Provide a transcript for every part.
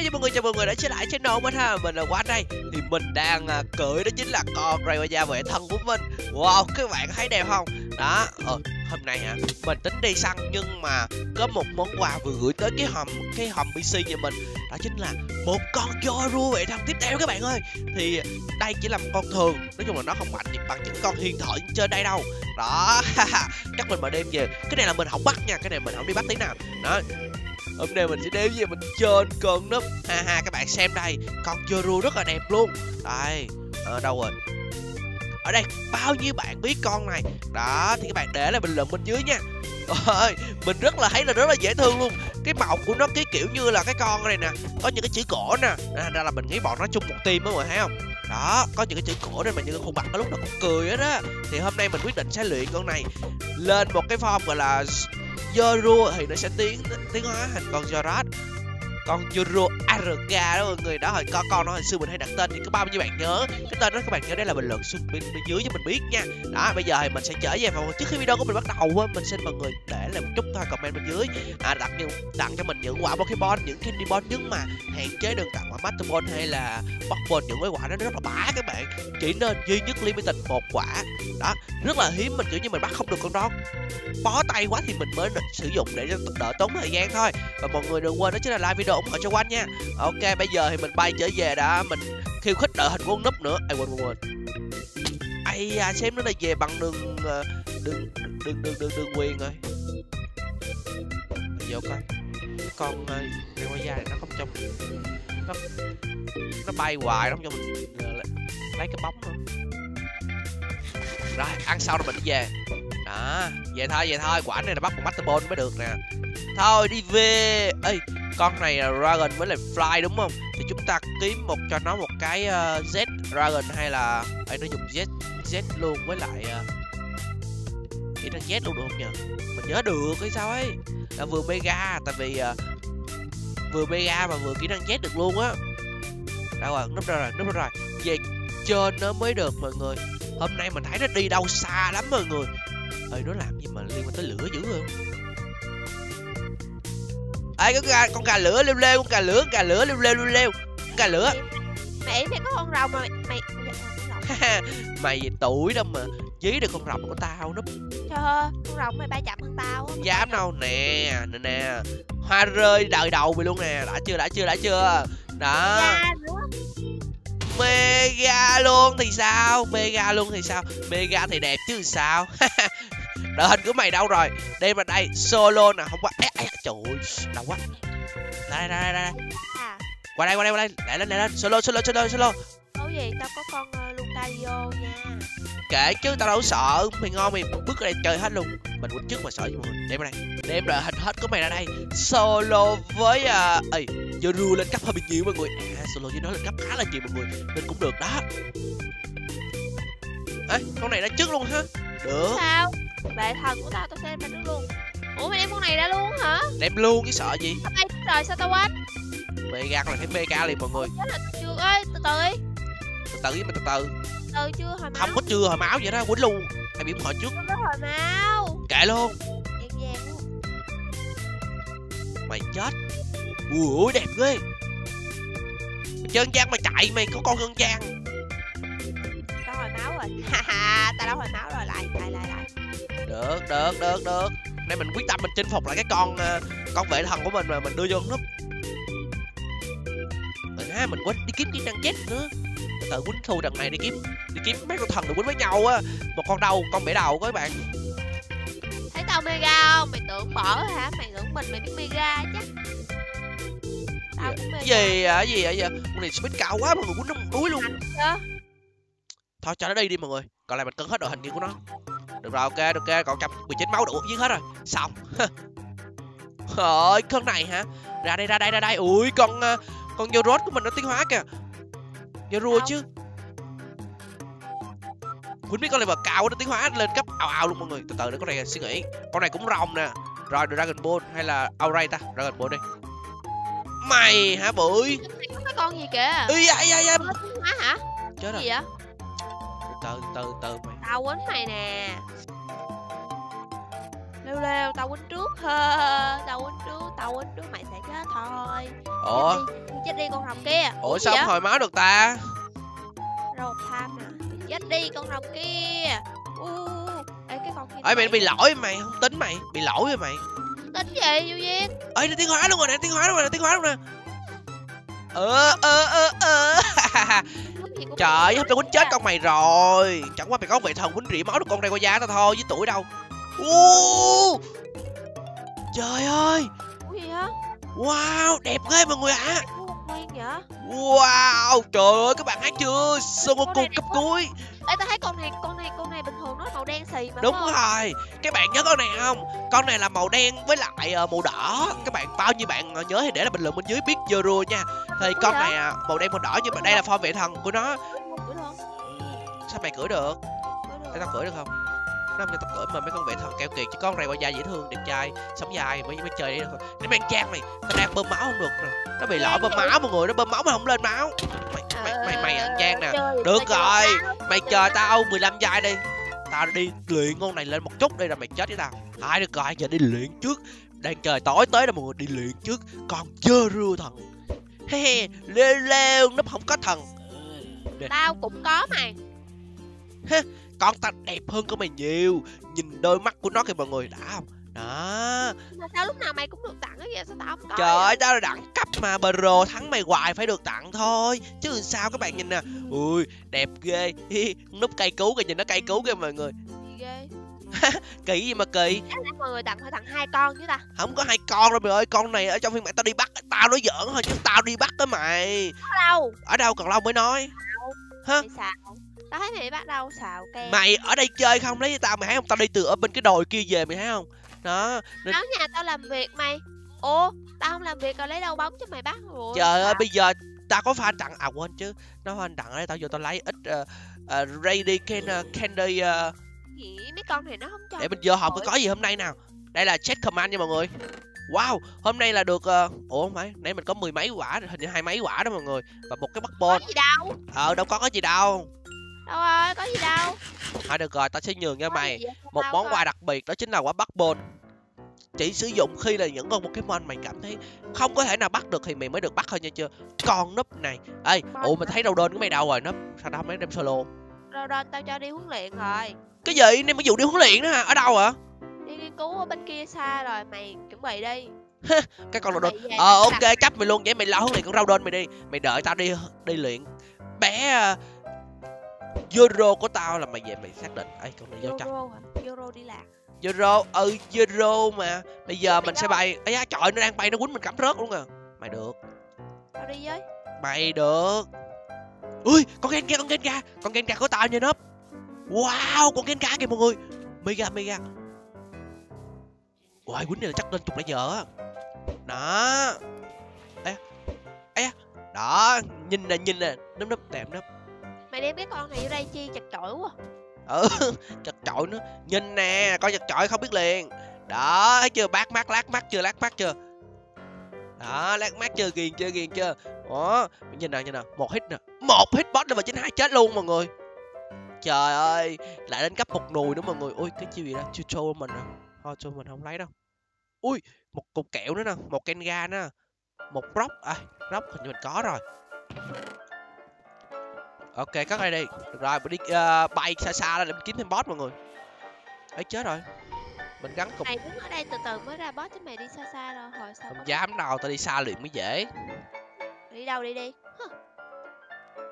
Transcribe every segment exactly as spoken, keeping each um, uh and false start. Hey mọi người, chào mọi người đã trở lại channel mình ha. Mình là Quán đây. Thì mình đang à, cưỡi đó chính là con Rayquaza vệ thân của mình. Wow, các bạn thấy đẹp không? Đó, ờ, hôm nay hả, mình tính đi săn nhưng mà có một món quà vừa gửi tới cái hầm cái hầm pê xê nhà mình. Đó chính là một con Zorua vệ thân tiếp theo các bạn ơi. Thì đây chỉ là một con thường, nói chung là nó không mạnh bằng những con hiền thợ trên đây đâu. Đó, chắc mình mà đem về. Cái này là mình không bắt nha, cái này mình không đi bắt tí nào. Đó, hôm nay mình sẽ đếm về mình trên cơn nấp. Ha ha, các bạn xem đây, con Zorua rất là đẹp luôn. Đây, ở đâu rồi? Ở đây, bao nhiêu bạn biết con này? Đó, thì các bạn để lại bình luận bên dưới nha. Ôi, mình rất là thấy là rất là dễ thương luôn. Cái màu của nó cái kiểu như là cái con này nè, có những cái chữ cổ nè. Thành ra là mình nghĩ bọn nó chung một team đó mọi người thấy không? Đó, có những cái chữ cổ nên mà những cái khuôn mặt nó lúc nào cũng cười hết đó. Thì hôm nay mình quyết định sẽ luyện con này lên một cái form gọi là Zorua, thì nó sẽ tiến tiến hóa thành con Zoroark, con Zorua a rờ ca đó mọi người. Đó, hồi con con nó hồi xưa mình hay đặt tên thì có bao nhiêu bạn nhớ cái tên đó, các bạn nhớ đây là bình luận xuống bên, bên dưới cho mình biết nha. Đó, bây giờ thì mình sẽ trở về phòng. Trước khi video của mình bắt đầu, mình xin mọi người để lại một chút thôi comment bên dưới, à, đặt những tặng cho mình những quả Pokéball, những Candy Ball, nhưng mà hạn chế đừng tặng quả Master Ball hay là Pokéball, những cái quả đó rất là bã các bạn. Chỉ nên duy nhất limited một quả. Đó, rất là hiếm, mình kiểu như mình bắt không được con đó, bó tay quá thì mình mới sử dụng để đỡ tốn thời gian thôi. Và mọi người đừng quên đó chính là like video ủng hộ cho Quanh nha. Ok, bây giờ thì mình bay trở về đã, mình khiêu khích đội hình của con núp nữa. Ai quên quên quên. Ai à, xem nó là về bằng đường đường đường đường đường, đường quyền rồi. Vô coi. Con Rayquaza này nó không trong nó, nó bay hoài nó không cho mình lấy cái bóng không. Rồi, ăn xong rồi mình đi về. Đó, vậy thôi, vậy thôi, quả này là bắt một Master Ball mới được nè. Thôi đi về. Ê, con này là Dragon với lại Fly đúng không? Thì chúng ta kiếm một cho nó một cái uh, Z Dragon hay là ấy, nó dùng Z Z luôn với lại uh... Ý nó Z luôn được không nhờ? Mình nhớ được cái sao ấy. Là vừa Mega, tại vì uh... vừa Mega mà vừa kỹ năng Z được luôn á. Đâu rồi, núp ra rồi, núp ra rồi. Về trên nó mới được mọi người. Hôm nay mình thấy nó đi đâu xa lắm mọi người. Ê, nó làm gì mà liên quan tới lửa dữ không? Ê, con gà, con gà lửa lêu lêu, con gà lửa, con gà lửa lêu lêu lêu lêu, con gà lửa. Mày mày có con rồng mà mày mày mày, mày tuổi đâu mà dí được con rồng của tao núp. Trời ơi, con rồng mày bay chậm hơn tao. Dám đâu nè, nè nè. Hoa rơi đời đầu mày luôn nè, đã chưa đã chưa đã chưa. Đó. Mega luôn thì sao? Mega luôn thì sao? Mega thì đẹp chứ sao? Đội hình của mày đâu rồi? Đây mà đây, solo nè, không qua. Ê, ê, trời ơi, đau quá. Đây đây đây đây. Qua đây qua đây qua đây, lại lên lại lên, solo solo solo solo. Có gì? Tao có con uh, Lucario nha. Kệ chứ tao đâu sợ, mày ngon mày bước ra đây chơi hết luôn. Mình quýnh trước mà sợ chứ mọi người. Đem ra đây. Đem đội hình hết của mày ra đây. Solo với uh... Ê, Zorua lên cấp hơi bị nhiều mọi người. À, solo với nó lên cấp khá là nhiều mọi người. Mình cũng được đó. Ê, con này đã trước luôn hả? Được. Sao? Vệ thần của tao tao xem mình luôn. Ủa mày đem con này ra luôn hả? Đem luôn chứ sợ gì? Tao bay rồi sao tao quên? Mega con này phải mega liền mọi người. Đó là chưa ơi, từ từ. Từ từ mà từ từ. Từ chưa hồi máu. Không có chưa hồi máu vậy đó, quýnh luôn. Ai biết hồi trước. Có hồi máu. Kệ luôn. Em vàng luôn. Mày chết. Ui đẹp ghê. Chân gian mà chạy mày có con chân gian. Hồi máu rồi, haha, tao đã hồi máu rồi, lại, lại, lại, lại. Được, được, được, được. Nay mình quyết tâm mình chinh phục lại cái con uh, con vệ thần của mình mà mình đưa vô nút. À, mình quên đi kiếm kỹ năng chết nữa. Tự quýnh thù đằng này đi kiếm, đi kiếm mấy con thần để quýnh với nhau á. Một con đầu, con bể đầu các bạn. Thấy tao mega không? Mày tưởng bỏ hả? Mày tưởng mình mày biết mega chứ? Tao cũng mega. Gì à, gì vậy? À, con này speed cao quá mà người quýnh nó một đuối luôn. Thôi cho nó đi đi mọi người. Còn lại mình cân hết đội hình kia của nó. Được rồi, ok, được ok, còn một trăm mười chín máu đủ giết hết rồi. Xong. Ôi, con này hả? Ra đây, ra đây, ra đây. Ui, con con Zorua của mình nó tiến hóa kìa. Zorua chứ. Quýnh biết con level cao nó tiến hóa lên cấp ào ào luôn mọi người. Từ từ để con này suy nghĩ. Con này cũng rồng nè. Rồi Dragon Ball hay là Aura ta? Dragon Ball đi. Mày hả bụi? Cái con gì kìa? Ý da, da, da. Hóa hả? Chết rồi. Gì vậy? Từ từ từ mày. Tao quýnh mày nè. Lêu lêu, tao quýnh trước. Tao quýnh trước, tao quýnh trước mày sẽ chết thôi. Ủa? chết đi con rồng kia. Ủa sao không hồi máu được ta? Rồng tham à? Chết đi con rồng kia. U ê cái con kia. Ê mày bị lỗi mày, không tính mày, bị lỗi rồi mày. Tính gì vô duyên? Ê nó tiến hóa luôn rồi nè, tiến hóa luôn rồi nè, tiến hóa luôn nè. Ờ ờ ờ ờ. Trời ơi, tao quýnh chết con mày rồi. Chẳng qua mày có vị thần quýnh rỉ máu được con Rayquaza tao thôi với tuổi đâu. Uuuu. Trời ơi. Ủa gì hả? Wow, đẹp ghê mọi người ạ. À. Wow, trời ơi các bạn thấy chưa? Sogoku cấp cuối. Ê tao thấy con này, con này, con này bình thường nó màu đen xì mà. Đúng không? Rồi. Các bạn nhớ con này không? Con này là màu đen với lại uh, màu đỏ. Các bạn bao nhiêu bạn nhớ thì để là bình luận bên dưới biết Zorua nha. Thì ủa con vậy? Này màu đen màu đỏ nhưng mà đây là form vệ thần của nó. Sao mày cưỡi được? Để tao cưỡi được không? Năm nay tao cưỡi mà mấy con vệ thần keo kiệt chứ con này Rayquaza dễ thương, đẹp trai, sống dài mới mới chơi đi. Để mang trang này, tao đang bơm máu không được rồi. Nó bị lỗi bơm máu mọi người, nó bơm máu mà không lên máu. Mày mày mày, mày ăn trang nè. Được rồi, mày chờ tao mười lăm giây đi. Tao đi luyện con này lên một chút đây là mày chết với tao. Thôi được rồi, giờ đi luyện trước. Đang trời tối tới rồi mọi người, đi luyện trước con Zorua thần. He he, lêu lêu nó không có thần. Tao cũng có mày. Con ta đẹp hơn của mày nhiều. Nhìn đôi mắt của nó kìa mọi người, đã không? Đó. Mà sao lúc nào mày cũng được tặng cái gì sao tao không có? Trời ơi, tao là đẳng cấp mà, pro thắng mày hoài phải được tặng thôi. Chứ sao các bạn nhìn nè. Ui, đẹp ghê. Núp cây cứu kìa, nhìn nó cây cứu kìa mọi người. Gì ghê? Kỳ gì mà kỳ? Mọi người tặng phải tặng hai con chứ ta. Không có hai con đâu mày ơi, con này ở trong phiên bản tao đi bắt, tao nói giỡn thôi chứ tao đi bắt đó mày. Ở đâu? Ở đâu còn lâu mới nói. Hả? Tao thấy mày bắt đâu xào cây. Mày ở đây chơi không lấy cho tao mày thấy không? Tao đi từ ở bên cái đồi kia về mày thấy không? Đó. Nên... Nói nhà tao làm việc mày. Ô, tao không làm việc rồi lấy đâu bóng chứ mày bắt rồi. Trời ơi, bây giờ tao có pha tặng à quên chứ. Nó pha tặng ở đây tao vô tao lấy ít uh, uh, Ready can, uh, Candy uh... Gì? Mấy con này nó không cho. Để mình vô hộp có gì hôm nay nào. Đây là check command nha mọi người. Wow, hôm nay là được uh... ủa không phải, nãy mình có mười mấy quả, hình như hai mấy quả đó mọi người. Và một cái bắt bôn. Có gì đâu. Ờ đâu có có gì đâu. Đâu ơi, có gì đâu. Thôi được rồi, tao sẽ nhường cho mày một món quà đặc biệt, đó chính là quả bắt bôn. Chỉ sử dụng khi là những con Pokemon mày cảm thấy không có thể nào bắt được thì mày mới được bắt thôi nha chưa. Con núp này. Ê, ủa mày thấy Groudon của mày đâu rồi? Nó sao tao không đem solo? Groudon tao cho đi huấn luyện rồi. Cái gì? Nên mới dụ đi huấn luyện đó hả? Ở đâu hả? Đi nghiên cứu ở bên kia xa rồi, mày chuẩn bị đi. Cái con Groudon. Ờ ok, cấp mày luôn vậy mày lo huấn luyện con Groudon mày đi. Mày đợi tao đi đi luyện. Bé Zorua của tao là mày về mày xác định. Ê con này vô chắc Zorua đi lạc. Zorua, ừ Zorua mà. Bây giờ mình sẽ bay. Ây da trời nó đang bay nó quýnh mình cảm rớt luôn à. Mày được. Tao đi với. Mày được. Ui con Gengar, con Gengar. Con Gengar của tao nha nấp. Wow con Gengar kìa mọi người. Mega mega. Ôi quýnh này chắc lên chục lại giờ. Đó. Ê Ê đó. Nhìn nè nhìn nè. Nấp nấp tèm nấp. Mày đem cái con này vô đây chi chật chội quá. Ừ, chật chội nữa. Nhìn nè, coi chật chội không biết liền. Đó, thấy chưa, bát mắt, lát mắt chưa, lát mắt chưa. Đó, lát mắt chưa, ghiền chưa, ghiền chưa. Ủa, nhìn nè, nhìn nè, một hit nè. Một hit boss nữa mà chín hai chết luôn mọi người. Trời ơi, lại đến cấp một nùi nữa mọi người. Ui, cái chiêu gì đó, chiêu cho mình nè. Thôi, cho mình không lấy đâu. Ui, một cục kẹo nữa nè, một Kenga nữa. Một rock, à, rock hình như mình có rồi. Ok, cắt đây đi. Được rồi, mình đi uh, bay xa xa ra để mình kiếm thêm boss mọi người. Ấy chết rồi. Mình gắn cục. Mày đứng ở đây từ từ mới ra boss chứ mày đi xa xa rồi hồi sao. Không dám đâu, tao đi xa luyện mới dễ. Đi đâu đi đi. Huh.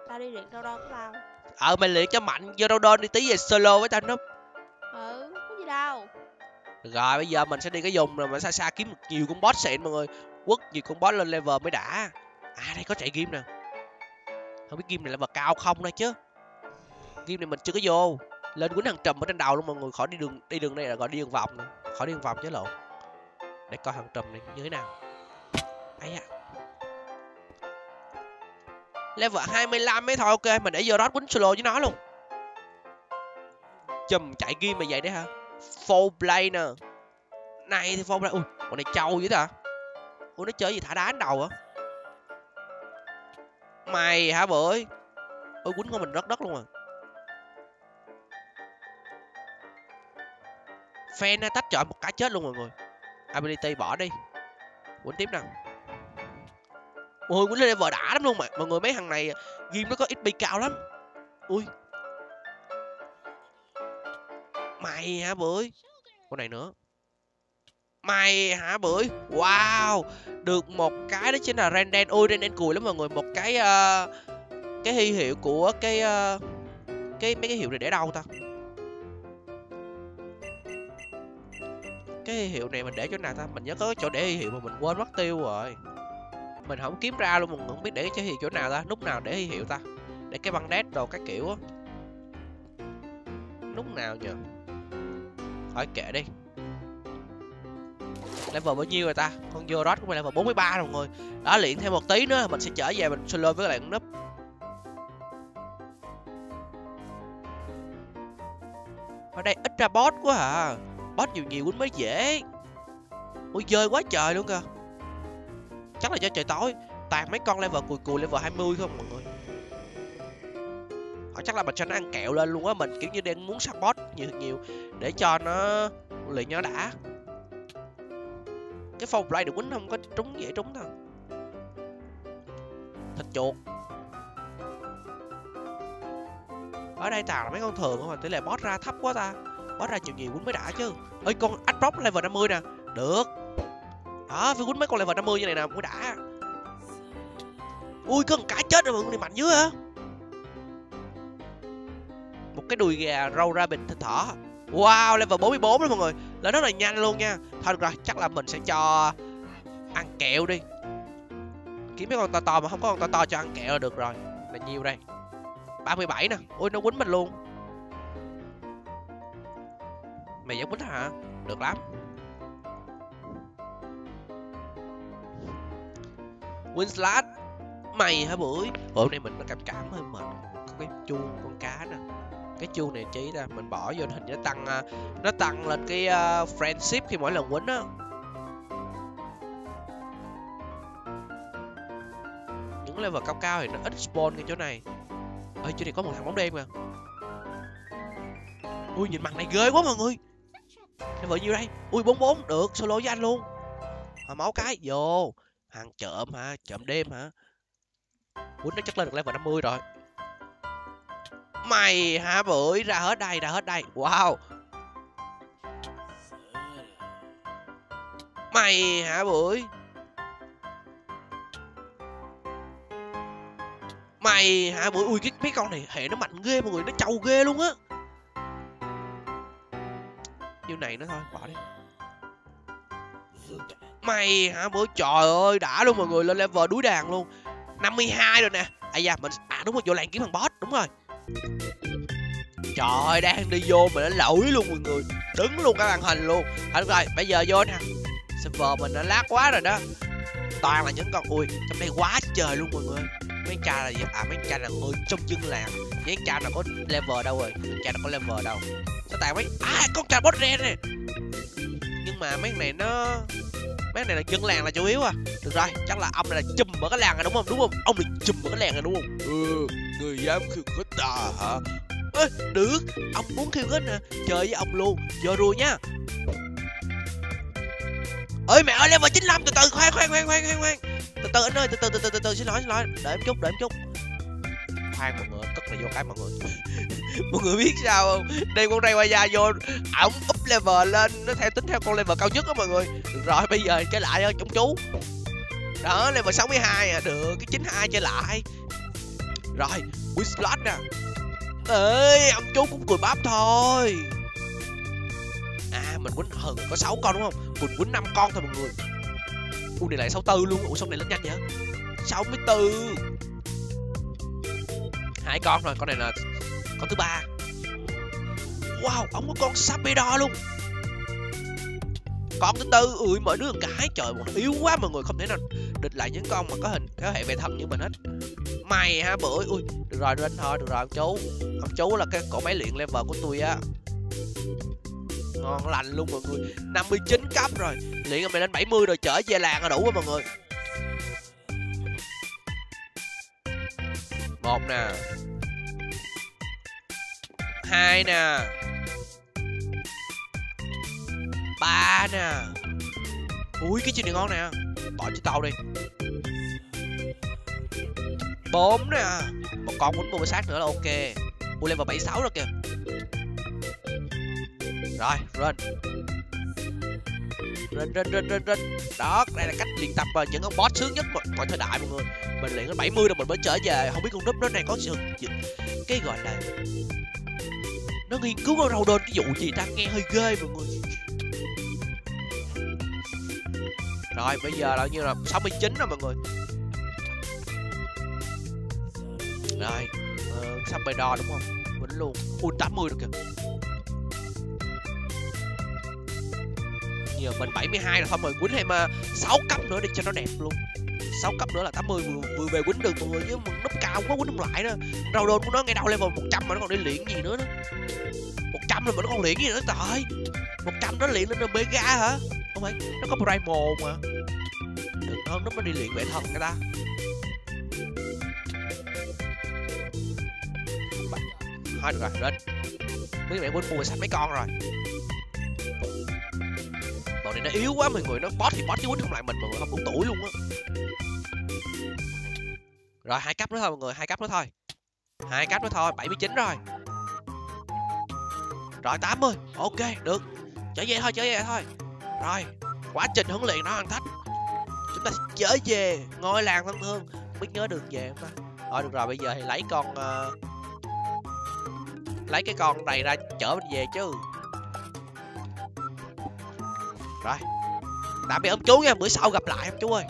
Tao đi luyện đâu đó của tao. Ờ mày luyện cho mạnh vô đâu đơn đi tí về solo với tao núp. Ừ, có gì đâu. Được rồi, bây giờ mình sẽ đi cái vùng rồi mà xa xa kiếm nhiều con boss xịn mọi người. Quất nhiều con boss lên level mới đã. À đây có chạy game nè. Không biết game này là vật cao không đâu chứ. Game này mình chưa có vô. Lên quýnh hàng trùm ở trên đầu luôn mọi người. Khỏi đi đường đi đường này là gọi đi đường vòng này. Khỏi đi đường vòng chứ lộn. Để coi hàng trùm này như thế nào. Ấy à. Level hai mươi lăm ấy thôi ok. Mình để vô đó quýnh solo với nó luôn. Chùm chạy game mà vậy đấy hả. Full play nè. Này thì full play. Ui con này trâu dữ ta. Ui nó chơi gì thả đá đến đầu hả. Mày hả bưởi. Ôi quýnh của mình rất đất luôn à. Fan tách chọi một cái chết luôn mọi người. Ability bỏ đi. Quýnh tiếp nào. Ôi quýnh lên level đã lắm luôn mà. Mọi người mấy thằng này game nó có ích pê cao lắm. Ui mày hả bưởi? Con này nữa. Mày hả bưởi? Wow, được một cái đó chính là Renden. Ôi Renden cùi lắm mọi người. Một cái uh, cái hy hiệu của cái uh, cái mấy cái hiệu này để đâu ta? Cái hiệu này mình để chỗ nào ta? Mình nhớ có chỗ để hiệu mà mình quên mất tiêu rồi. Mình không kiếm ra luôn, mình không biết để cho hiệu chỗ nào ta. Lúc nào để hiệu ta? Để cái băng đét đồ các kiểu á. Lúc nào nhờ? Hỏi kệ đi. Level bao nhiêu rồi ta? Con Zoroark của mình level bốn mươi ba rồi mọi người. Đó, luyện thêm một tí nữa mình sẽ trở về mình solo với các bạn núp. Ở đây ít ra boss quá à. Boss nhiều nhiều quýnh mới dễ. Ôi dơi quá trời luôn kìa. Chắc là do trời tối. Toàn mấy con level cùi cùi level hai mươi không mọi người. Họ chắc là mình cho nó ăn kẹo lên luôn á. Mình kiểu như đang muốn support nhiều nhiều để cho nó luyện nhỏ đã. Cái phong play được quýnh không có trúng dễ trúng thôi. Thịt chuột. Ở đây toàn là mấy con thường không, tỷ lệ boss ra thấp quá ta. Boss ra nhiều nhiều quýnh mới đã chứ. Ơi con Atrop level năm mươi nè. Được. Đó, phải quýnh mấy con level năm mươi như này nè mới đã. Ui con cá chết rồi mà con này mạnh dữ hả? Một cái đùi gà râu ra bình thịt thỏ. Wow, level bốn mươi bốn đó mọi người. Lên rất là nhanh luôn nha. Thôi được rồi, chắc là mình sẽ cho ăn kẹo đi. Kiếm mấy con to to mà không có con to to cho ăn kẹo là được rồi. Là nhiều đây. ba mươi bảy nè. Ôi nó quýnh mình luôn. Mày vẫn quýnh hả? Được lắm. Winslash. Mày hả bưởi? Hôm nay mình nó cảm cảm hơi mệt. Có cái chuông con cá nè. Cái chuông này chỉ ra mình bỏ vô hình nó tăng nó tăng lên cái uh, friendship khi mỗi lần quýnh á. Những level cao cao thì nó ít spawn cái chỗ này. Ơi chỗ này có một thằng bóng đen mà. Ui nhìn mặt này ghê quá mọi người. Level nhiêu đây? Ui bốn mươi bốn, được solo với anh luôn. Mà máu cái vô. Hàng trộm hả? Trộm đêm hả? Quýnh nó chắc lên được level năm mươi rồi. Mày hả bưởi? Ra hết đây, ra hết đây. Wow. Mày hả bưởi? Mày hả bưởi? Ui cái mấy con này hệ nó mạnh ghê mọi người, nó trâu ghê luôn á. Như này nó thôi, bỏ đi. Mày hả bữa? Trời ơi đã luôn mọi người, lên level đuối đàn luôn. năm mươi hai rồi nè. À dạ mình à đúng rồi, vô làng kiếm thằng boss đúng rồi. Trời ơi đang đi vô mà nó lỗi luôn mọi người. Đứng luôn cả màn hình luôn. Thôi được rồi, bây giờ vô nè. Server mình nó lát quá rồi đó. Toàn là những con ui, trong đây quá trời luôn mọi người. Mấy cha là gì? À mấy cha là người trong dân làng. Mấy cha nào có level đâu rồi? Mấy cha nào có level đâu. Sao tại mấy à con cha boss ren này. Nhưng mà mấy này nó mấy này là dân làng là chủ yếu à. Được rồi, chắc là ông này là chùm ở cái làng này đúng không? Đúng không? Ông này chùm ở cái làng này đúng không? Ừ, người dám khiêu khích ta hả? Ê, được, ông muốn khiêu khích nè, chơi với ông luôn, Zorua nha. Ơi mẹ ơi, level chín mươi lăm, từ từ, khoan khoan khoan khoan khoan. Từ từ anh ơi, từ từ từ từ từ từ xin lỗi xin lỗi, để em chút, để em chút. Khoan mọi người, cất này vô cái mọi người. Mọi người biết sao không? Đây con Rayquaza vô, ổng up level lên, nó theo tính theo con level cao nhất đó mọi người. Được rồi, bây giờ chơi lại thôi, chống chú. Đó, level sáu mươi hai à, được, cái chín mươi hai chơi lại. Rồi, Winslot nè. Ê, ông chú cũng cười bắp thôi. À, mình quýnh hừng có sáu con đúng không? Mình quýnh năm con thôi mọi người. U này lại sáu mươi tư luôn, ủa sao này lên nhanh vậy? sáu mươi tư. Hai con rồi, con này là con thứ ba. Wow, ổng có con Sapiro luôn. Con thứ tư, ui mọi đứa cái trời một yếu quá mọi người, không thể nào địch lại những con mà có hình thế hệ về thần như mình hết. Mày hả bưởi? Ui, được rồi lên thôi, được rồi ông chú. Ông chú là cái cổ máy luyện level của tôi á. Ngon lành luôn mọi người. năm mươi chín cấp rồi. Luyện rồi mày lên bảy mươi rồi trở về làng là đủ rồi mọi người. Một nè. Hai nè. Ba nè. Ui cái chuyện này ngon nè. Bỏ cho tao đi. bốn nè, một con quấn bùa sát nữa là ok. Bùa level bảy mươi sáu rồi kìa. Rồi, run. Run, run, run, run, run. Đó, đây là cách luyện tập những con boss sướng nhất mọi thời đại mọi người. Mình luyện đến bảy mươi rồi mình mới trở về. Không biết con núp nó này có sự cái gọi là nó nghiên cứu con Groudon cái vụ gì ta, nghe hơi ghê mọi người. Rồi, bây giờ là như là sáu mươi chín rồi mọi người. Rồi, ờ, Sapiro đúng không? Vĩnh luôn. Ui, tám mươi được kìa. Giờ mình bảy mươi hai là thôi, mời quýnh thêm sáu cấp nữa để cho nó đẹp luôn. sáu cấp nữa là tám mươi vừa về quýnh được mọi người, chứ núp cao quá quýnh không lại đó. Groudon của nó ngay đầu level một trăm mà nó còn đi luyện gì nữa đó. một trăm rồi mà nó còn luyện gì nữa trời ơi. một trăm nó luyện lên rồi Mega hả? Không phải, nó có Primal mà. Đừng hơn nó mới đi luyện vệ thần người ta. Thôi được rồi, lên. Mấy mẹ quên mua sạch mấy con rồi. Bọn này nó yếu quá mọi người, nó boss thì boss chứ quýnh không lại mình mọi người, không đủ tuổi luôn á. Rồi hai cấp nữa thôi mọi người, hai cấp nữa thôi. Hai cấp nữa thôi, bảy mươi chín rồi. Rồi tám mươi, ok, được. Trở về thôi, trở về thôi. Rồi, quá trình huấn luyện nó ăn thách. Chúng ta sẽ trở về ngôi làng thân thương. Không biết nhớ đường về không ta. Rồi được rồi, bây giờ thì lấy con uh... lấy cái con này ra chở mình về chứ. Rồi, tạm biệt ông chú nha, bữa sau gặp lại ông chú ơi.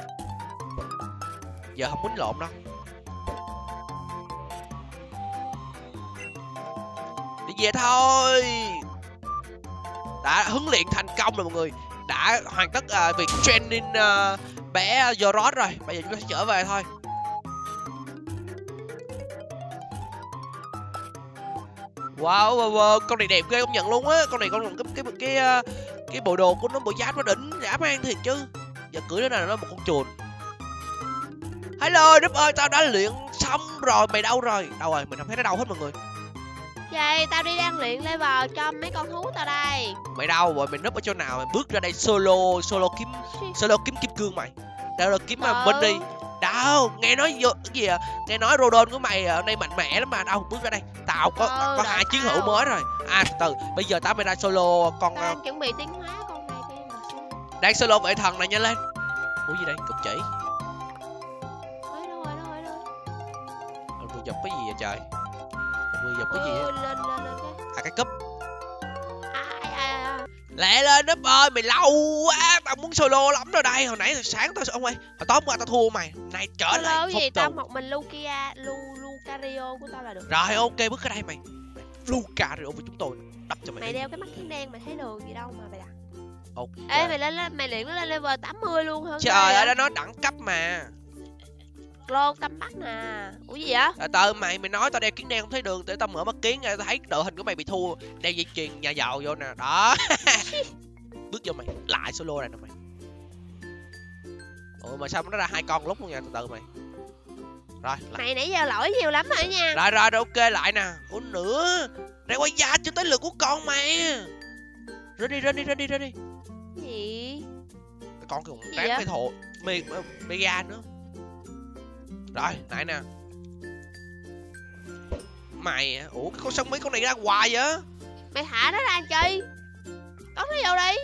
Giờ không quýnh lộn đâu. Đi về thôi. Đã huấn luyện thành công rồi mọi người. Đã hoàn tất uh, việc training uh, bé Zoroark rồi. Bây giờ chúng ta sẽ trở về thôi. Wow, wow, wow, con này đẹp ghê công nhận luôn á. Con này con cái cái cái cái bộ đồ của nó, bộ giáp nó đỉnh, dã man thiệt chứ. Giờ cưỡi nó là nó một con chuồn. Hello Đức ơi, tao đã luyện xong rồi, mày đâu rồi? Đâu rồi, mình không thấy nó đâu hết mọi người. Vậy tao đi đang luyện level cho mấy con thú tao đây. Mày đâu rồi, mày núp ở chỗ nào? Mày bước ra đây solo, solo kiếm solo kiếm kim cương mày. Tao là kiếm ừ. Bên đi. Đâu, nghe nói vô cái gì à? Nghe nói Groudon của mày hôm nay mạnh mẽ lắm mà. Đâu, bước ra đây. Tao có ừ, có hai chiến hữu mới rồi. À từ từ, bây giờ tao mới ra solo con đang chuẩn bị tiến hóa con này đi mà. Đang solo vệ thần này, nhanh lên. Ủa gì đây? Cục chỉ. Thôi đâu rồi, đâu rồi, đâu rồi. Vừa dập cái gì vậy trời? Vừa dập cái ừ, gì vậy? Lên lên lên cái. À cái cúp. Ai ai ai. Lẹ lên núp ơi, mày lâu quá, tao muốn solo lắm rồi đây. Hồi nãy sáng tao ông ơi, hồi tối qua tao thua mày. Nay trở solo lại. Gì tao một mình Lucario, Lu Lucario của tao là được. Rồi ok, bước ra đây mày. Lucario của chúng tôi đập cho mày. Mày đi. Đeo cái mắt kiến đen mày thấy đường gì đâu mà mày đặt. Ok. Ê mày lên mày luyện nó lên level tám mươi luôn hơn. Trời ơi, đó nó đẳng cấp mà. Lô tâm bắt nè. Ủa gì vậy? Từ từ mày, mày nói tao đeo kiến đen không thấy đường, để tao mở mắt kiến ra tao thấy đội hình của mày bị thua. Đeo dây chuyền nhà giàu vô nè. Đó. Bước vô mày, lại solo này nè mày. Ủa mà sao nó ra hai con lúc luôn nha, từ từ mày. Rồi, lại. Mày nãy giờ lỗi nhiều lắm rồi nha. Rồi rồi, rồi ok lại nè. Ủa nữa. Rayquaza chưa tới lượt của con mày. Rơi đi, rơi đi, rơi đi, rơi đi. Gì? Con còn đáng cái thổ. Mày mega nữa. Rồi, lại nè. Mày, ủa cái con sông mấy con này ra hoài vậy? Mày thả nó ra chi? Tóm nó vô đi.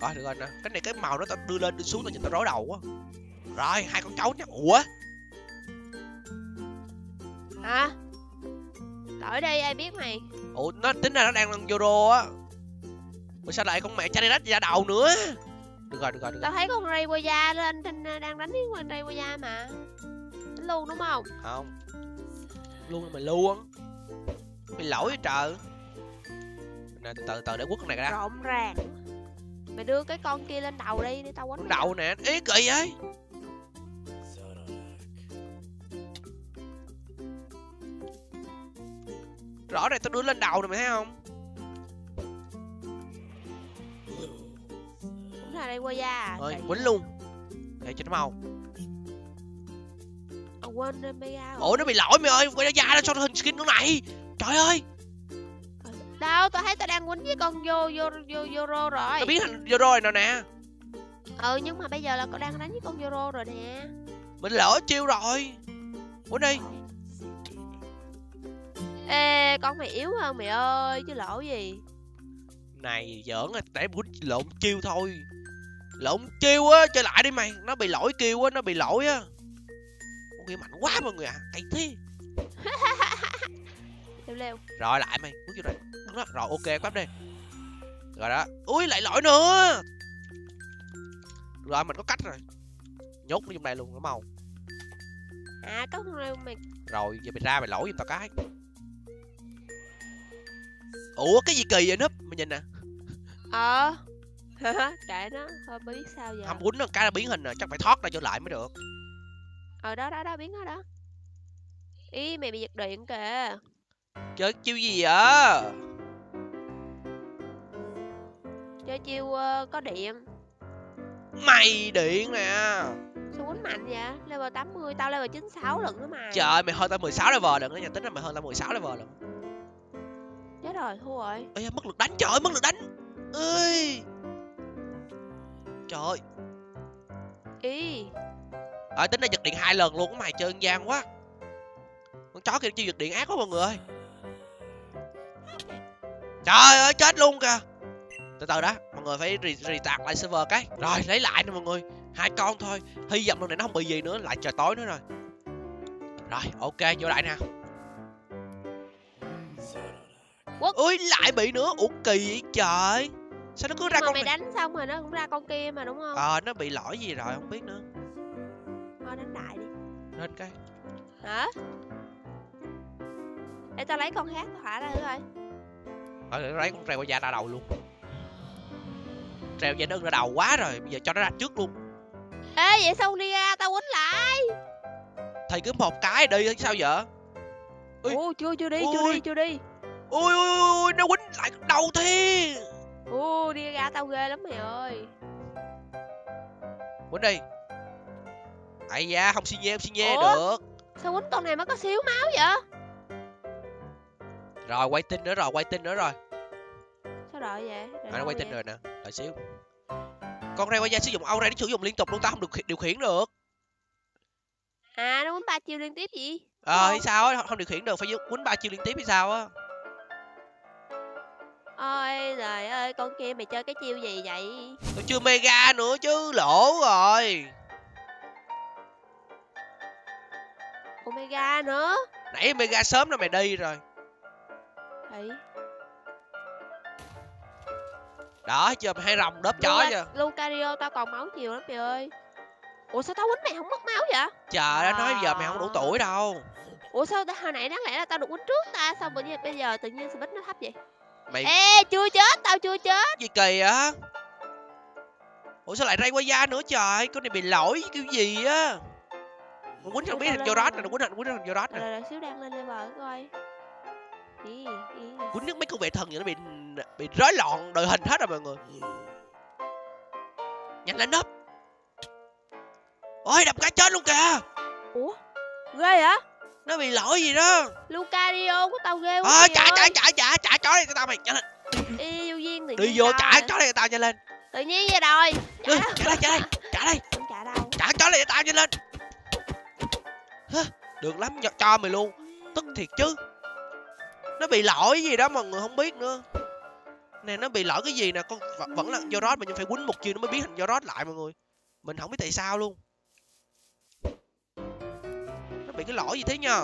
Rồi, được rồi nè. Cái này cái màu nó tao đưa lên đưa xuống tao nhìn tao rối đầu quá. Rồi, hai con cháu nhá. Ủa? Hả? Đổi đi, ai biết mày. Ủa, nó tính ra nó đang lăn Zoro á. Mà sao lại con mẹ chanh đất ra đầu nữa? Được rồi, được rồi, được rồi. Tao thấy con Rayquaza lên trên đang đánh với con Rayquaza mà. Đánh luôn đúng không? Không. Luôn mày luôn. Mày lỗi vậy trời. Nè, từ từ, từ để quất con này ra. Rộn ràng. Mày đưa cái con kia lên đầu đi để tao quánh. Đầu nè, ý kỳ vậy. Rõ này tao đưa lên đầu rồi mày thấy không? Đây qua da. Rồi, quýnh luôn. Để cho nó mau. À, quên Mega. Ủa nó bị lỗi mày ơi, quay da ra cho nó hình skin con này. Trời ơi. Đâu, tao thấy tao đang quýnh với con vô vô vô Zoro rồi. Tao biết thằng Zoro rồi nè. Ừ, nhưng mà bây giờ là con đang đánh với con Zoro rồi nè. Mình lỡ chiêu rồi. Ủa đi. Ê, con mày yếu hơn mày ơi, chứ lỗ gì. Này giỡn à, để bút lộn chiêu thôi. Lộn chiêu á, chơi lại đi mày. Nó bị lỗi kêu á, nó bị lỗi á. Con kia mạnh quá mọi người ạ, à. Cày thi. Leo leo. Rồi lại mày, bút chiêu này. Rồi ok, quắp đi. Rồi đó. Ui lại lỗi nữa. Rồi mình có cách rồi. Nhốt nó trong đây luôn, nó màu. À có con này mày. Rồi giờ mày ra mày lỗi giùm tao cái. Ủa cái gì kỳ vậy núp, mày nhìn nè. Ờ kệ nó, thôi mới biết sao giờ. Không quýnh nó cái là biến hình rồi, chắc phải thoát ra trở lại mới được. Ờ đó đó đó, biến nó đó. Ý mày bị giật điện kìa. Chơi chiêu gì vậy? Chơi chiêu uh, có điện. Mày điện nè. Sao quýnh mạnh vậy? Level tám mươi, tao level chín mươi sáu lần nữa mà. Trời mày hơn tao mười sáu level lần nữa nha, tính là mày hơn tao mười sáu level lần. Chết rồi, thua rồi. Ê, mất lực đánh, trời ơi, mất lực đánh. Ê. Trời ơi. Ý. Ờ, tính ra giật điện hai lần luôn, cái mày chơi gian quá. Con chó kia chưa giật điện ác quá mọi người ơi. Trời ơi, chết luôn kìa. Từ từ đó, mọi người phải restart lại server cái. Rồi, lấy lại nè mọi người. Hai con thôi, hy vọng lần này nó không bị gì nữa, lại trời tối nữa rồi. Rồi, ok, vô lại nè. What? Ui lại bị nữa, ủa kỳ vậy trời. Sao nó cứ ra mà con mày này? Đánh xong rồi nó cũng ra con kia mà đúng không? Ờ à, nó bị lỗi gì rồi không biết nữa. Thôi đánh đại đi. Lên cái. Hả? Để tao lấy con khác tao thả ra thử coi. Ờ để lấy con treo da ra đầu luôn. Treo da nó ra đầu quá rồi, bây giờ cho nó ra trước luôn. Ê vậy sao đi ra tao quýnh lại. Thầy cứ một cái đi sao vậy? Ui. Ủa chưa chưa đi. Ui. Chưa đi chưa đi. Ui ui ui, nó quýnh lại đầu thiên. Ui đi ra tao ghê lắm mày ơi. Quýnh đi. Ây da, không xi nhê, không xi nhê được. Sao quýnh con này mà có xíu máu vậy? Rồi quay tin nữa rồi, quay tin nữa rồi. Sao đợi vậy? Đợi à, nó quay tin rồi nè, đợi xíu. Con Rayquaza sử dụng Aura, nó sử dụng liên tục luôn, tao không được điều khiển được. À nó quýnh ba chiêu liên tiếp gì? Ờ hay sao á, không điều khiển được, phải quýnh ba chiêu liên tiếp hay sao á. Ôi trời ơi, con kia mày chơi cái chiêu gì vậy? Tôi chưa mega nữa chứ, lỗ rồi. Ủa mega nữa? Nãy mega sớm rồi mày đi rồi. Đấy. Đó chưa, mày hay rồng đớp chó chưa? Lucario tao còn máu nhiều lắm mày ơi. Ủa sao tao quýnh mày không mất máu vậy? Trời đã nói giờ mày không đủ tuổi đâu. Ủa sao hồi nãy đáng lẽ là tao được quýnh trước ta, sao bây giờ, bây giờ tự nhiên Smith nó thấp vậy? Mày... Ê chưa chết, tao chưa chết. Gì kỳ á. Ủa sao lại Rayquaza nữa trời. Con này bị lỗi cái gì á. Mình quýnh thằng biết thằng Zoroark nè, quýnh thằng quýnh thằng Zoroark nè. Rồi rồi xíu đang lên level coi. Ý ý. Quýnh nước mấy con vệ thần vậy nó bị bị rối loạn đội hình hết rồi mọi người. Nhanh lên nấp. Ôi đập cái chết luôn kìa. Ủa? Ghê hả? Nó bị lỗi gì đó. Lucario của tao ghê quá. Ờ trả trả trả trả trả chó đi tao mày nhanh lên. Đi vô duyên thì đi vô trả chó đi tao nhanh lên. Tự nhiên vậy rồi. Đi trả đây trả đây trả đây. Không trả đâu. Trả chó đi tao nhanh lên. Hả? Được lắm cho mày luôn. Tức thiệt chứ. Nó bị lỗi gì đó mà người không biết nữa. Nè nó bị lỗi cái gì nè, con vẫn là Zoroark mà nhưng phải quýnh một chiều nó mới biến thành Zoroark lại mọi người. Mình không biết tại sao luôn. Bị cái lỗi gì thế nhờ.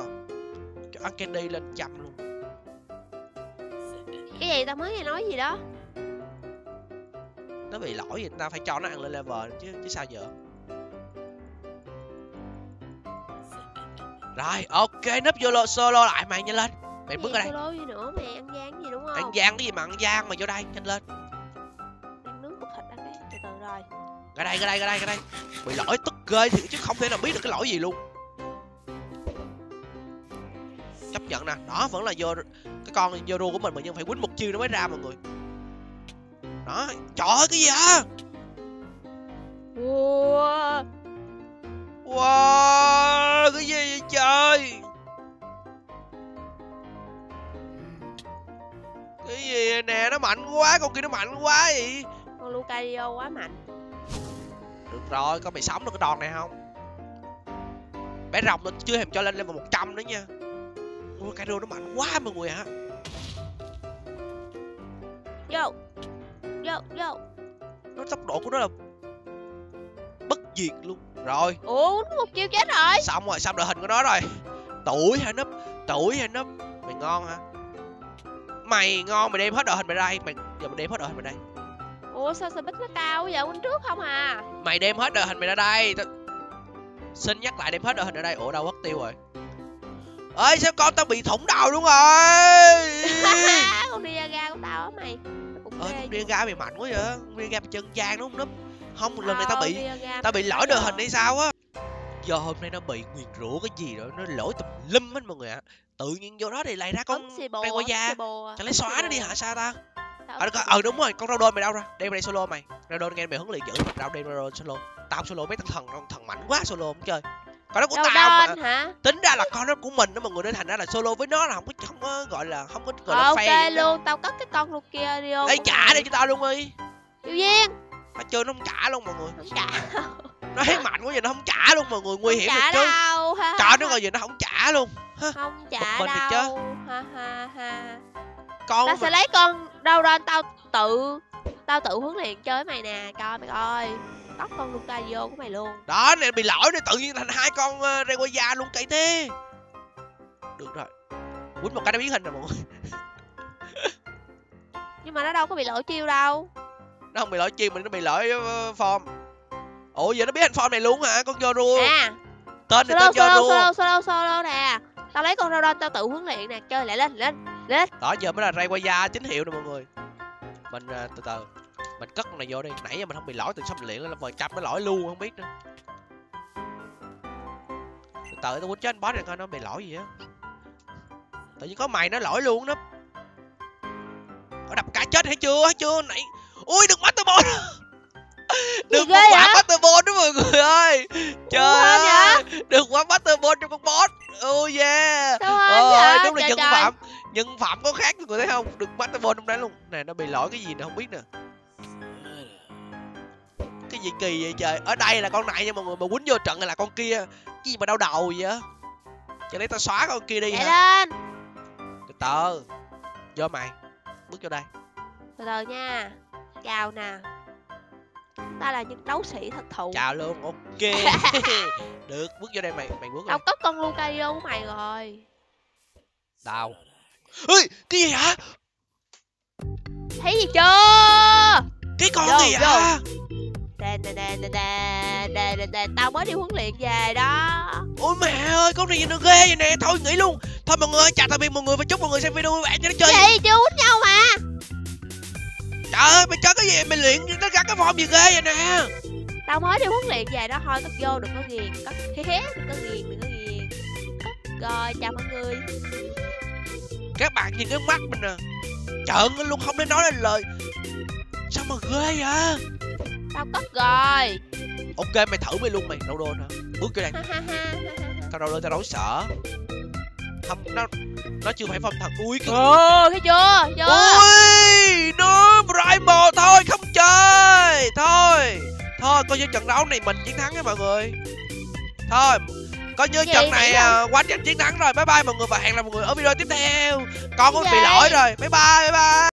Cho ăn candy lên chậm luôn. Cái gì tao mới nghe nói gì đó. Nó bị lỗi gì tao phải cho nó ăn lên level chứ chứ sao giờ. Rồi ok nấp vô solo lại mày nhanh lên. Mày bước ra đây. Solo gì nữa mày ăn gian gì đúng không? Ăn gian cái gì mà ăn gian mà vô đây nhanh lên. Ăn nước bột thịt ăn cái từ từ rồi. Ra đây ra đây ra đây ra đây. Bị lỗi tức ghê thì chứ không thể nào biết được cái lỗi gì luôn. Chấp nhận nè, đó vẫn là vô cái con Zorua của mình mà nhưng phải quýnh một chiêu nó mới ra mọi người. Đó, trời ơi cái gì hả? Wow. Wow, cái gì vậy trời? Cái gì vậy nè, nó mạnh quá, con kia nó mạnh quá vậy. Con Lucario quá mạnh. Được rồi, có mày sống được cái đòn này không? Bé rồng nó chưa thèm cho lên level một trăm nữa nha. Lucario nó mạnh quá mọi người hả? Yo Yo Yo Nó tốc độ của nó là bất diệt luôn. Rồi. Ủa nó một chiều chết rồi. Xong rồi, xong đội hình của nó rồi. Tuổi hả nấp? Tuổi hả nấp? Mày ngon hả? Mày ngon, mày đem hết đội hình mày ra đây. Mày giờ mày đem hết đội hình mày đây. Ủa sao sao bích nó cao vậy? Quên trước không à? Mày đem hết đội hình mày ra đây. T... Xin nhắc lại đem hết đội hình ra đây. Ủa đâu mất tiêu rồi? Ơi sao con tao bị thủng đầu luôn rồi. Con đi ra ga của tao á mày. Ơi con đi ga mày mạnh quá vậy? Con đi ga chân gian đúng không núp? Không lần này tao bị tao bị lỗi đội hình hay sao á? Giờ hôm nay nó bị nguyền rủa cái gì rồi, nó lỗi tùm lum hết mọi người ạ. Tự nhiên vô đó thì lại ra con Rayquaza. Chẳng lẽ xóa nó đi hả sao ta? Ờ à, ừ, đúng rồi, con Groudon mày đâu ra? Đem đây solo mày. Groudon nghe mày huấn luyện dữ, đâu đem Groudon solo. Tao solo mấy thằng thần thần mạnh quá solo không chơi. Con nó của Groudon tao mà. Hả? Tính ra là con nó của mình đó mọi người, nên thành ra là solo với nó là không có không có gọi là không có gọi là ok fan luôn, đó. Tao cất cái con Lucario. Ê trả đây cho tao luôn đi. Tiêu Viên. Mà chơi nó không trả luôn mọi người. Không trả. Nó thấy mạnh quá vậy nó không trả luôn mọi người, nguy hiểm thật chứ. Trả nó rồi giờ nó không trả luôn. Hả? Không trả mình đâu. Ha ha ha. Con tao mà... sẽ lấy con đâu đó tao tự tao tự huấn luyện chơi mày nè, coi mày coi. Tóc con Lucario của mày luôn. Đó này bị lỗi này tự nhiên thành hai con Rayquaza luôn cậy thế. Được rồi. Quýnh một cái nó biến hình rồi mọi người. Nhưng mà nó đâu có bị lỗi chiêu đâu. Nó không bị lỗi chiêu mà nó bị lỗi form. Ủa giờ nó biết hình form này luôn hả con Zorua? À. Tên solo, này tên solo, Zorua. Solo solo solo nè. Tao lấy con Groudon tao tự huấn luyện nè, chơi lại lên lên lên. Đó giờ mới là Rayquaza chính hiệu nè mọi người. Mình từ từ mình cất con này vô đi. Nãy giờ mình không bị lỗi từ xong luyện lên vòi chập nó lỗi luôn không biết nữa. Từ từ tao quýnh chết anh boss này coi nó bị lỗi gì á. Tự nhiên có mày nó lỗi luôn đó. Nó đập cả chết hay chưa? Hay chưa nãy? Ui đừng mất tao bò. Đừng quá quá Butterball đó mọi người ơi. Trời ơi. Đừng quá Butterball trong con boss. Oh yeah. Ôi đúng là nhân phẩm. Nhân phẩm có khác mọi người thấy không? Đừng Butterball trong đấy luôn. Nè nó bị lỗi cái gì nè không biết nè. Cái gì kỳ vậy trời. Ở đây là con này nha mọi người, mà quýnh vô trận là con kia. Cái gì mà đau đầu vậy á. Cho nên tao xóa con kia đi. Để hả? Lên. Từ từ. Vô mày. Bước vô đây. Từ từ nha. Chào nè. Ta là những đấu sĩ thật thụ. Chào luôn, ok. Được, bước vô đây mày, mày bước. Tao cất con Lucario của mày rồi. Tao. Ơi, cái gì hả? Thấy gì chưa? Cái con vô, gì vô. Hả? Đè đè đè đè đè đè đè tao mới đi huấn luyện về đó. Ôi mẹ ơi, con này nó ghê vậy nè, thôi nghỉ luôn. Thôi mọi người, chào tạm biệt mọi người và chúc mọi người xem video của bạn cho nó chơi. Gì chưa quýnh nhau mà. Trời ơi, mày chơi cái gì, mày luyện nó ra cái form gì ghê vậy nè. Tao mới đi huấn luyện về đó thôi, cất vô đừng có ghiền, cất hé hé, đừng có ghiền, đừng có ghiền. Rồi, chào mọi người. Các bạn nhìn cái mắt mình nè. Trợn luôn không nên nói lên lời. Sao mà ghê vậy? Tao cất rồi. Ok, mày thử mày luôn mày, đâu đô nữa. Bước vô đây. Tao đâu lên tao đâu sợ. Không, nó nó chưa phải phong thật. Ui kìa. Ờ, thấy chưa? Chưa. Ui, nó primal thôi, không chơi. Thôi. Thôi coi như trận đấu này mình chiến thắng nha mọi người. Thôi, coi như trận này quá trình chiến thắng rồi. Bye bye mọi người và hẹn gặp mọi người ở video tiếp theo. Con cũng bị lỗi rồi. Bye bye bye bye.